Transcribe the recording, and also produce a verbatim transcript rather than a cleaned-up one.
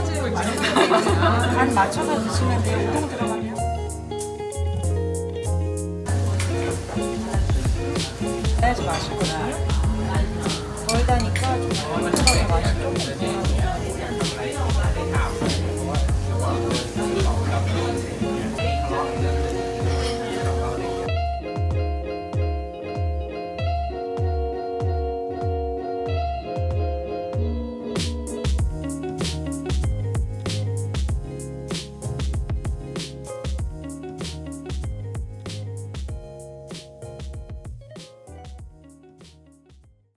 사가지고 간 맞춰서 드시면 돼요. 우동 들어가면. 해야지 맛있구나. 덜 다니까 덜 다니까 맛이 조금 있어요.